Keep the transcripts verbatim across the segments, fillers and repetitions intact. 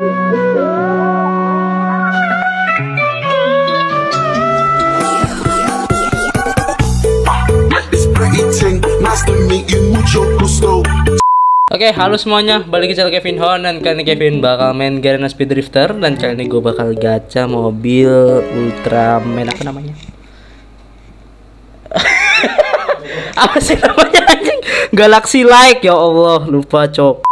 Oke, okay, halo semuanya, balik ke channel Kevin Hon. Dan kali ini Kevin bakal main Garena Speed Drifter. Dan kali ini gue bakal gacha mobil Ultraman. Apa namanya? Apa sih namanya anjing? Galaxy Light, ya Allah, lupa cok.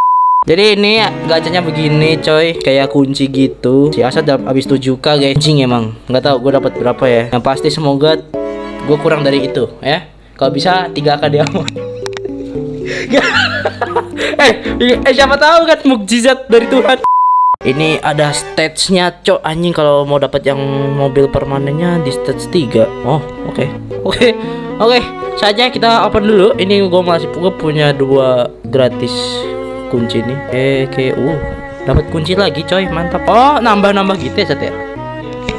Jadi ini gacanya begini coy, kayak kunci gitu. Si Asad habis tujuh K guys, anjing emang. Nggak tahu gue dapat berapa ya. Yang pasti semoga gue kurang dari itu ya. Kalau bisa tiga K dia mau. eh, eh siapa tahu kan mukjizat dari Tuhan. Ini ada statsnya cok, anjing. Kalau mau dapat yang mobil permanennya di stage tiga. Oh, oke. Okay. Oke. Okay. Oke, okay. Saja kita open dulu. Ini gue masih gue punya dua gratis kunci nih. Eh, kayak uh, dapat kunci lagi coy, mantap. Oh, nambah-nambah gitu ya, Sat ya.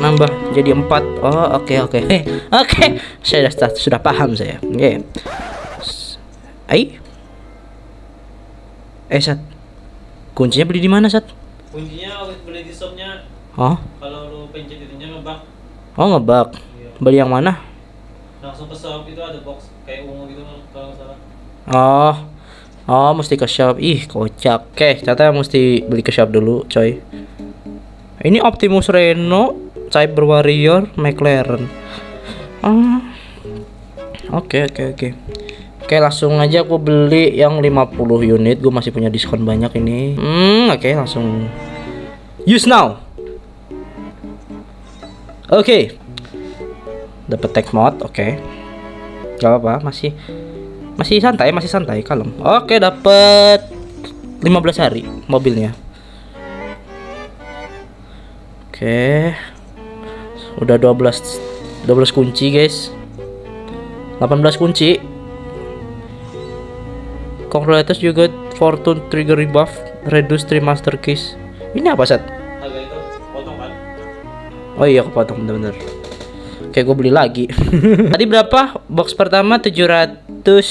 Nambah jadi empat. Oh, oke okay, oke. Okay. Oke, okay. Saya sudah sudah paham saya. Oke. Yeah. Ai. Eh Sat, kuncinya beli di mana Sat? Kuncinya beli di shopnya. Oh? Kalau lu pencet itunya ngebak. Oh ngebak. Iya. Beli yang mana? Langsung ke shop, itu ada box kayak ungu gitu kalau nggak salah. Oh, oh mesti ke shop. Ih kocak. Oke, ternyata mesti beli ke shop dulu, coy. Ini Optimus Reno, Cyber Warrior, McLaren. Oke oke oke. Oke langsung aja aku beli yang lima puluh unit. Gue masih punya diskon banyak ini. Hmm, oke okay, langsung use now. Oke okay. Dapat tech mod. Oke okay. Gak apa-apa, masih masih santai, masih santai, kalem. Oke okay, dapat lima belas hari mobilnya. Oke okay. Udah dua belas kunci guys, delapan belas kunci. Congratulations juga fortune trigger rebuff, reduce three master keys. Ini apa Sat? Harga itu potong kan? Oh iya kepotong bener-bener. Oke gue beli lagi. Tadi berapa? Box pertama tujuh ratus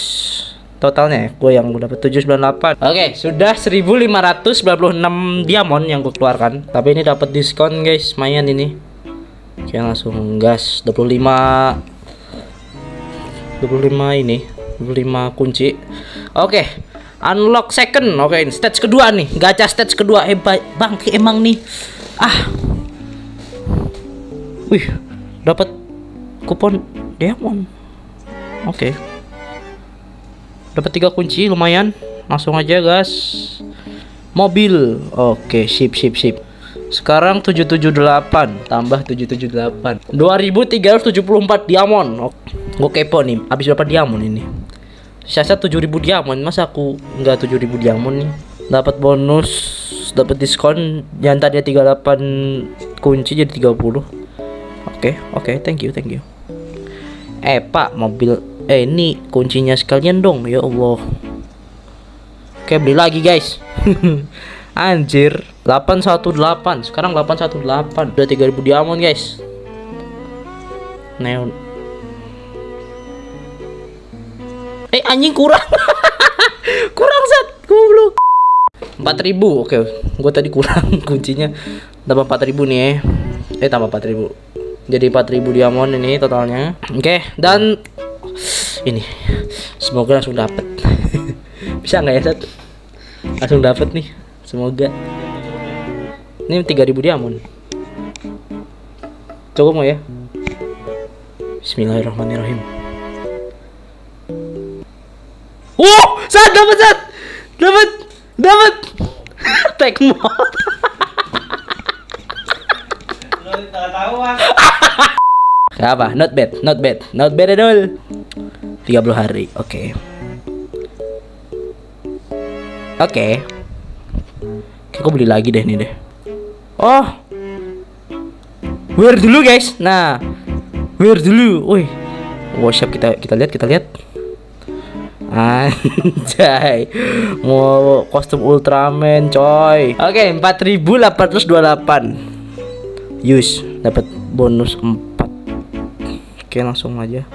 totalnya ya. Gue yang gue dapet tujuh sembilan delapan. Oke sudah seribu lima ratus sembilan puluh enam diamond yang gue keluarkan. Tapi ini dapat diskon guys, lumayan ini. Oke langsung gas. Dua puluh lima dua puluh lima ini lima kunci. Oke okay. Unlock second. Oke okay. Stage kedua nih, gacha stage kedua. Hebat bangke emang nih. Ah wih, dapat kupon diamond. Oke okay. Dapat tiga kunci, lumayan. Langsung aja gas mobil. Oke okay. Sip sip sip. Sekarang tujuh tujuh delapan tambah tujuh tujuh delapan, dua ribu tiga ratus tujuh puluh empat diamond. Oke. Gue kepo nih habis berapa diamond ini. Sisa tujuh ribu diamond, masa aku nggak tujuh ribu diamond nih. Dapat bonus, dapat diskon yang tadi tiga puluh delapan kunci jadi tiga puluh. Oke, okay, oke, okay, thank you, thank you. Eh, Pak, mobil eh ini kuncinya sekalian dong, ya Allah. Oke, okay, beli lagi, guys. Anjir, delapan satu delapan. Sekarang delapan satu delapan. Udah tiga ribu diamond, guys. Neon. Eh anjing kurang. Kurang Sat, goblok. empat ribu. Oke, gue tadi kurang kuncinya. Tambah empat ribu nih. Eh tambah empat ribu. Jadi empat ribu diamond ini totalnya. Oke, okay. Dan ini semoga langsung dapet. Bisa nggak ya Sat? Langsung dapet nih, semoga. Ini tiga ribu diamond. Cukup mau ya? Bismillahirrahmanirrahim. Wow, Sat, dapat Sat, dapat, dapat, take mod. Gak apa, not bad, not bad, not bad at all. tiga puluh hari, oke, okay. Oke, okay. Oke, aku beli lagi deh nih deh. Oh, wear dulu guys, nah, wear dulu, woi, workshop kita kita lihat kita lihat. Anjay, mau kostum Ultraman coy. Oke okay, empat ribu delapan ratus dua puluh delapan use, dapat bonus empat. Oke okay, langsung aja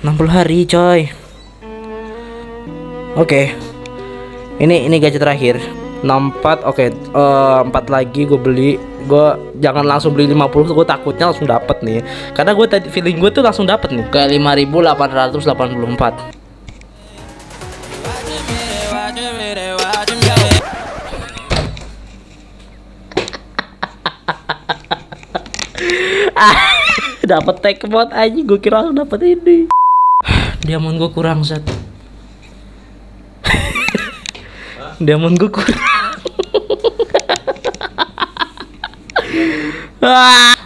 enam puluh hari coy. Oke okay. Ini ini gacha terakhir. enam puluh empat. Oke, okay. uh, empat lagi gue beli. Gue jangan langsung beli lima puluh, gue takutnya langsung dapet nih, karena gue tadi feeling gue tuh langsung dapet nih ke lima ribu delapan ratus delapan puluh empat. Dapat tekbot aja, gue kira aku dapat ini. Diamond gue kurang set. Diamond gue kurang.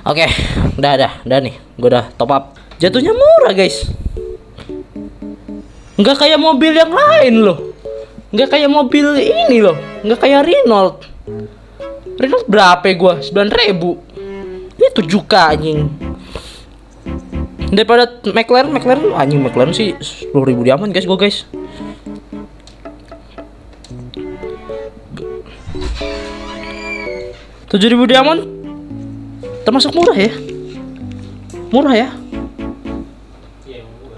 Oke, okay, udah dah, udah nih, gue udah top up. Jatuhnya murah guys. Nggak kayak mobil yang lain loh. Nggak kayak mobil ini loh. Nggak kayak Renault. Renault berapa gue? sembilan ribu. Ini tujuh K anjing. Daripada McLaren, McLaren anjing McLaren sih sepuluh ribu diamond guys, gue guys. tujuh ribu diamond termasuk murah ya. Murah ya.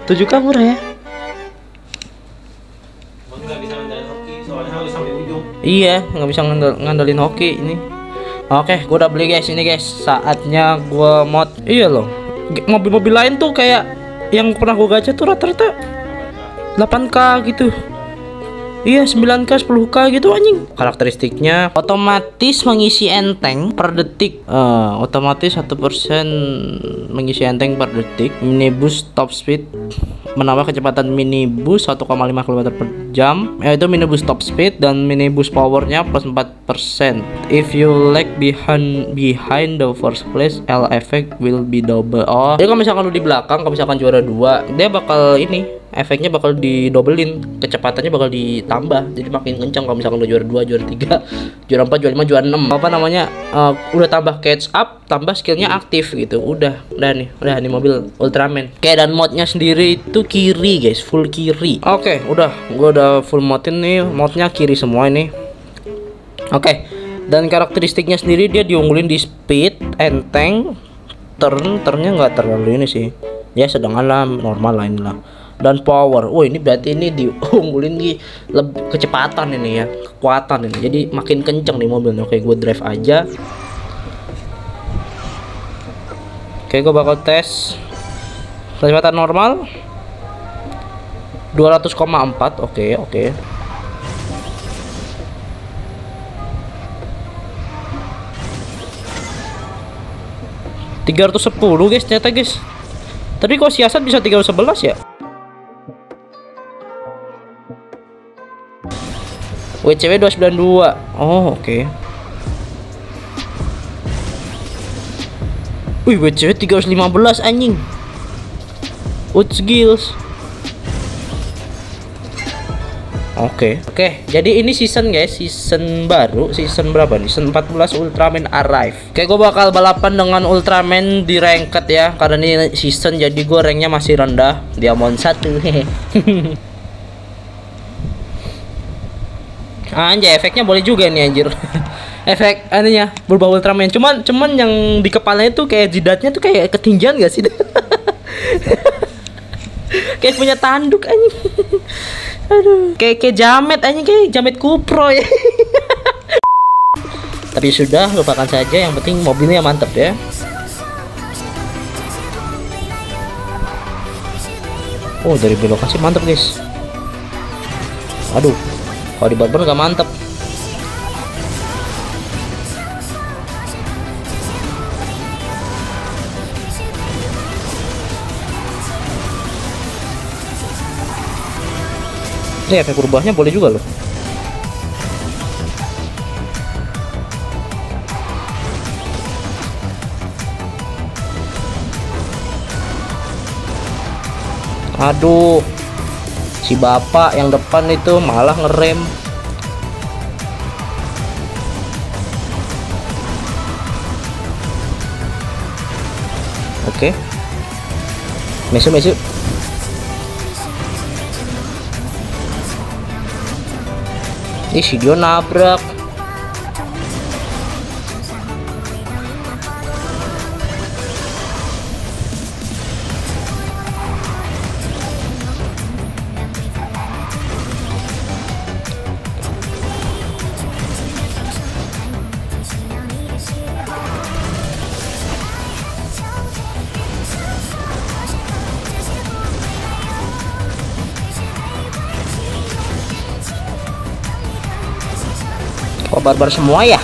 tujuh K murah ya. Enggak bisa ngandalin hoki, soalnya harus sampai ujung. Iya, nggak bisa ngandalin hoki ini. Oke, gue udah beli guys ini guys. Saatnya gue mod. Iya loh. Mobil-mobil lain tuh kayak yang pernah gue gacha tuh rata-rata delapan K gitu. Iya, sembilan K, sepuluh K gitu anjing. Karakteristiknya otomatis mengisi enteng per detik. Uh, otomatis satu persen mengisi enteng per detik. Minibus top speed menambah kecepatan minibus satu koma lima kilometer per jam. Yaitu minibus top speed dan minibus powernya plus empat persen. If you lag behind behind the first place, L effect will be double. Oh, jadi kalau misalkan lu di belakang, kalau misalkan juara dua, dia bakal ini efeknya bakal didobelin, kecepatannya bakal ditambah, jadi makin kencang kalau misalkan lo juara dua, juara tiga, juara empat, juara lima, juara enam, apa namanya, uh, udah tambah catch up, tambah skillnya aktif gitu. Udah, udah nih, udah nih mobil Ultraman. Oke, dan modnya sendiri itu kiri guys, full kiri. Oke, udah, gua udah full modin nih, modnya kiri semua ini. Oke, dan karakteristiknya sendiri dia diunggulin di speed, enteng, turn, turnnya nggak terlalu ini sih, ya sedangkan lah, normal lain lah. Dan power, wah ini berarti ini diunggulin di lebih kecepatan ini ya, kekuatan ini, jadi makin kenceng nih mobilnya. Oke, gue drive aja. Oke, gue bakal tes kecepatan normal dua ratus koma empat. Oke, oke. tiga ratus sepuluh guys, ternyata guys. Tapi kok siasat bisa tiga ratus sebelas ya? W C W dua sembilan dua. Oh, oke. Okay. Wih, W C W tiga ratus lima belas anjing. Wood skills. Oke. Okay. Oke, okay, jadi ini season guys, season baru, season berapa nih? Season empat belas Ultraman Arrive. Oke, okay, gue bakal balapan dengan Ultraman di ranked ya, karena ini season jadi gue ranknya masih rendah, diamond satu. Anjay, efeknya boleh juga nih anjir. Efek anunya berbau Ultraman, cuman cuman yang di kepalanya tuh kayak jidatnya tuh kayak ketinjan gak sih? Kayak punya tanduk anjing. Aduh, kayak kayak jamet anjing, kayak jamet kupro ya. Tapi sudah, lupakan saja, yang penting mobilnya mantep ya. Oh, dari belokasi mantep guys. Aduh, kalau di barber gak mantep. Ini efek berubahnya boleh juga loh. Aduh, si bapak yang depan itu malah ngerem. Oke, okay. Masuk, masuk. Ih, si dia nabrak. Kok barbar semua ya?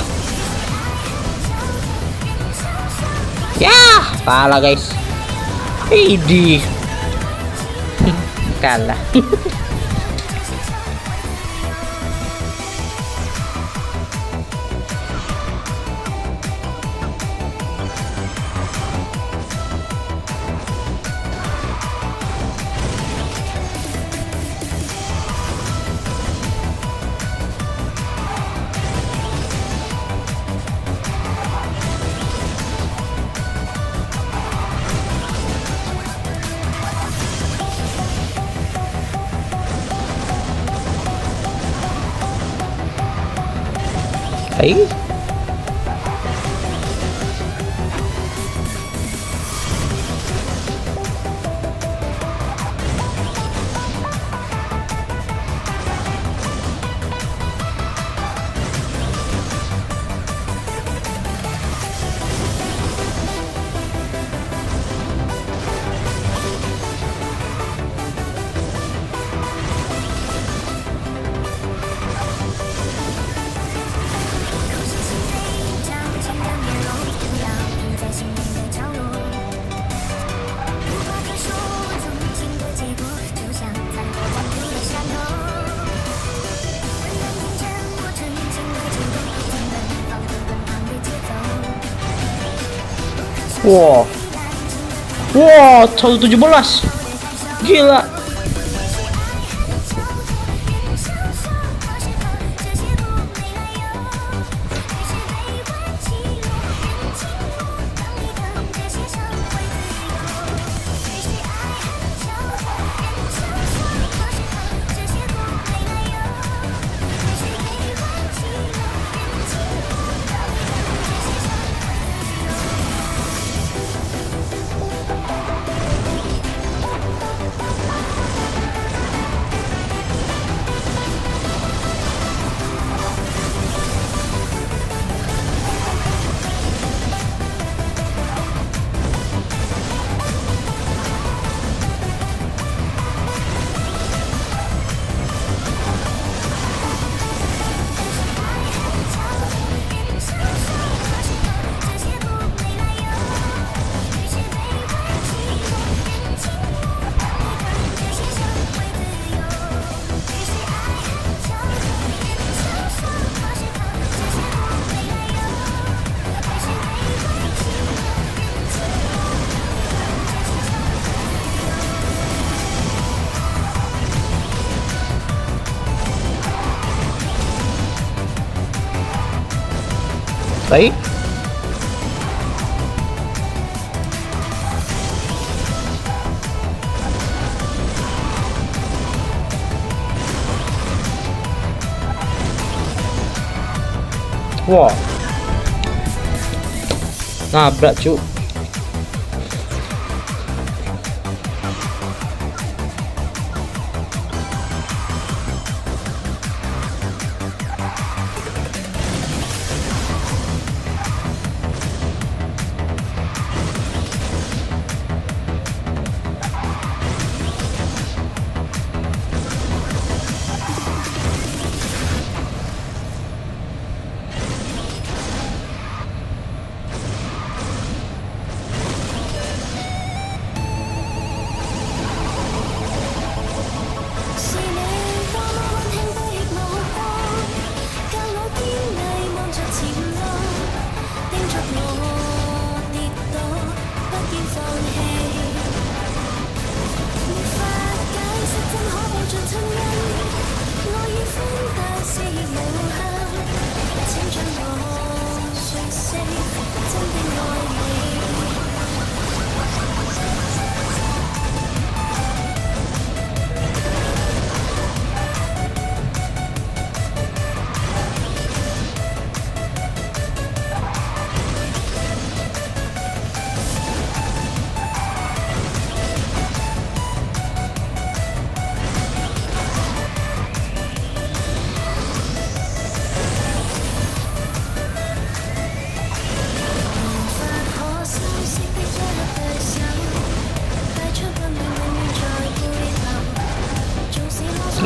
Yah, kalah guys. Idi. Kalah. Hai. Wow, wow, satu tujuh belas, gila. Baik. Wah. Wow. Nabrak, cu.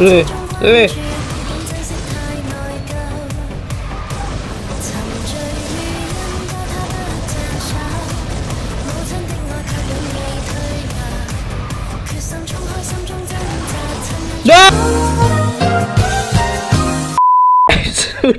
Eh, eh.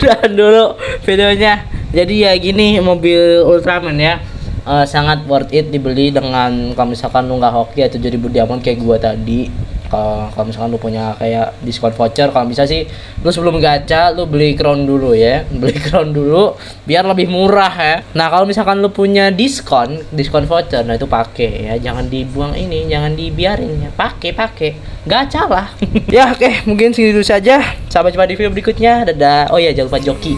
udahan dulu videonya. Jadi ya gini mobil Ultraman ya, uh, sangat worth it dibeli dengan kalau misalkan lu nggak hoki ya tujuh ribu diamond kayak gua tadi. Kalau, kalau misalkan lu punya kayak diskon voucher, kalau bisa sih lu sebelum gacha lu beli crown dulu ya, beli crown dulu biar lebih murah ya. Nah kalau misalkan lu punya diskon diskon voucher, nah itu pakai ya, jangan dibuang ini, jangan dibiarin ya, pakai pakai gacha lah. Ya oke okay, mungkin segitu saja, sampai jumpa di video berikutnya, dadah. Oh ya jangan lupa joki.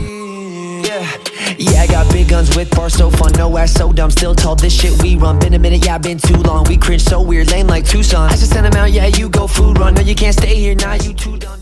Yeah, I got big guns with bars so fun, no ass so dumb, still told this shit we run. Been a minute, yeah, been too long, we cringe so weird, lame like Tucson. I should send them out, yeah, you go food run, no you can't stay here, nah you too dumb.